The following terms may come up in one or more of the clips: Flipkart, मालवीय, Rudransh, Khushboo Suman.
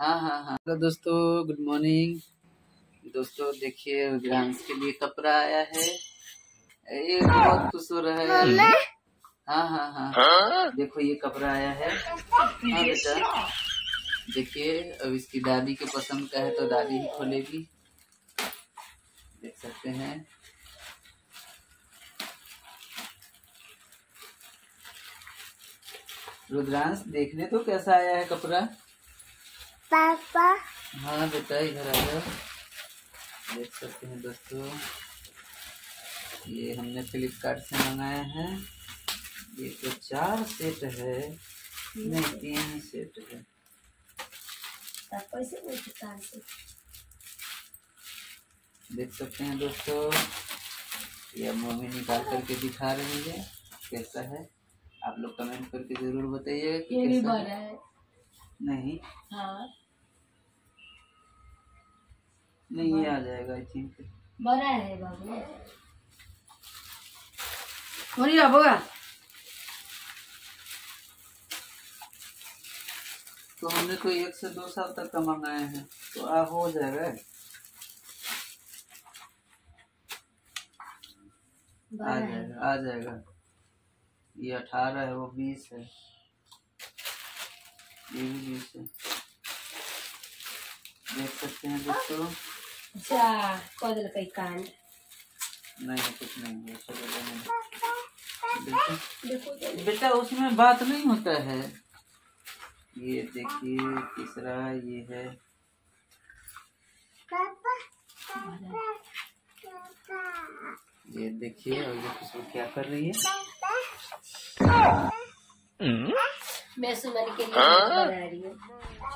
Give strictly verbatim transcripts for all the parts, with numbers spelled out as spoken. हाँ हाँ हाँ तो दोस्तों गुड मॉर्निंग। दोस्तों देखिए रुद्रांश के लिए कपड़ा आया है, ये बहुत खुश हो रहा है। हाँ हाँ हाँ हा? देखो ये कपड़ा आया है। हाँ बेटा देखिए, अब इसकी दादी के पसंद का है तो दादी ही खोलेगी। देख सकते हैं रुद्रांश, देखने तो कैसा आया है कपड़ा पापा। हाँ बेटा इधर आ जाओ। देख सकते हैं दोस्तों ये हमने फ्लिपकार्ट से मंगाया है। ये तो चार सेट है, नहीं तीन सेट है। देख सकते हैं दोस्तों ये मम्मी निकाल करके दिखा रही है कैसा है। आप लोग कमेंट करके जरूर बताइएगा कि ये भी बड़ा है नहीं। हाँ नहीं ये आ जाएगा आई थिंक बड़ा है बाबू। होनी बाबूगा तो हमने तो एक से दो साल तक का मंगाया है तो आ हो जाएगा। आ जाएगा आ जाएगा। ये अठारह है, वो बीस है, ये भी बीस है। देख सकते हैं दोस्तों नहीं कुछ नहीं है बेटा, उसमें बात नहीं होता है। ये देखिए तीसरा ये है। ये देखिए और ये किसको क्या कर रही है। मैं सुमन के लिए बना रही हूँ।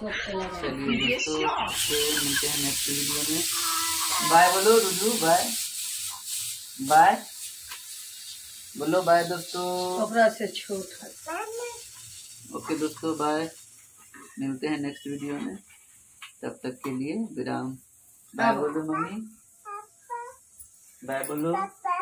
चलिए दोस्तों मिलते हैं नेक्स्ट वीडियो में। बाय बोलो रुद्रू, बाय बाय बोलो, बाय दोस्तों। कपड़ा से छोटा। ओके दोस्तों बाय, मिलते हैं नेक्स्ट वीडियो में। तब तक के लिए विराम। बाय बोलो मम्मी, बाय बोलो।